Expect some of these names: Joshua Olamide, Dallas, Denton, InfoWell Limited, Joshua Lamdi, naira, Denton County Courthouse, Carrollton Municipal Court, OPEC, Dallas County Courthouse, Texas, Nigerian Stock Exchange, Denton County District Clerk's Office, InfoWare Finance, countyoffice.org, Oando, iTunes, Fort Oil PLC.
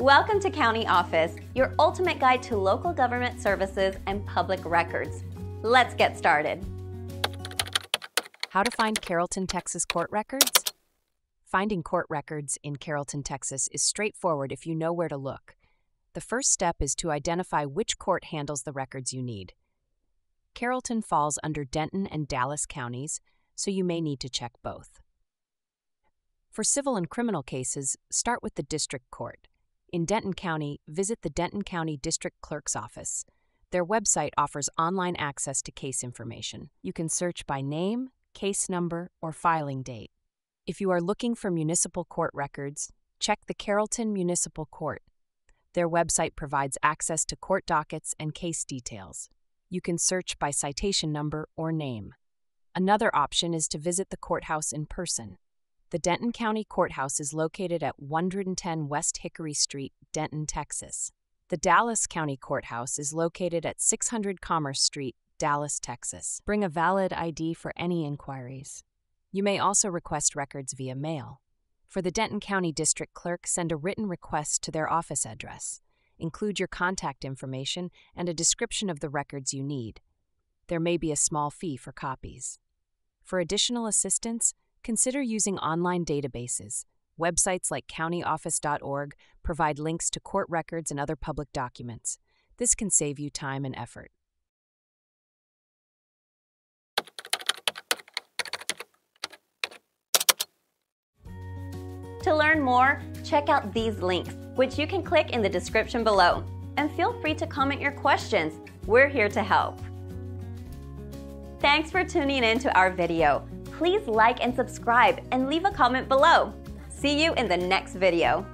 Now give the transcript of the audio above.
Welcome to County Office, your ultimate guide to local government services and public records. Let's get started. How to find Carrollton, Texas court records? Finding court records in Carrollton, Texas is straightforward if you know where to look. The first step is to identify which court handles the records you need. Carrollton falls under Denton and Dallas counties, so you may need to check both. For civil and criminal cases, start with the district court. In Denton County, visit the Denton County District Clerk's Office. Their website offers online access to case information. You can search by name, case number, or filing date. If you are looking for municipal court records, check the Carrollton Municipal Court. Their website provides access to court dockets and case details. You can search by citation number or name. Another option is to visit the courthouse in person. The Denton County Courthouse is located at 110 West Hickory Street, Denton, Texas. The Dallas County Courthouse is located at 600 Commerce Street, Dallas, Texas. Bring a valid ID for any inquiries. You may also request records via mail. For the Denton County District Clerk, send a written request to their office address. Include your contact information and a description of the records you need. There may be a small fee for copies. For additional assistance, consider using online databases. Websites like countyoffice.org provide links to court records and other public documents. This can save you time and effort. To learn more, check out these links, which you can click in the description below. And feel free to comment your questions. We're here to help. Thanks for tuning in to our video. Please like and subscribe and leave a comment below. See you in the next video.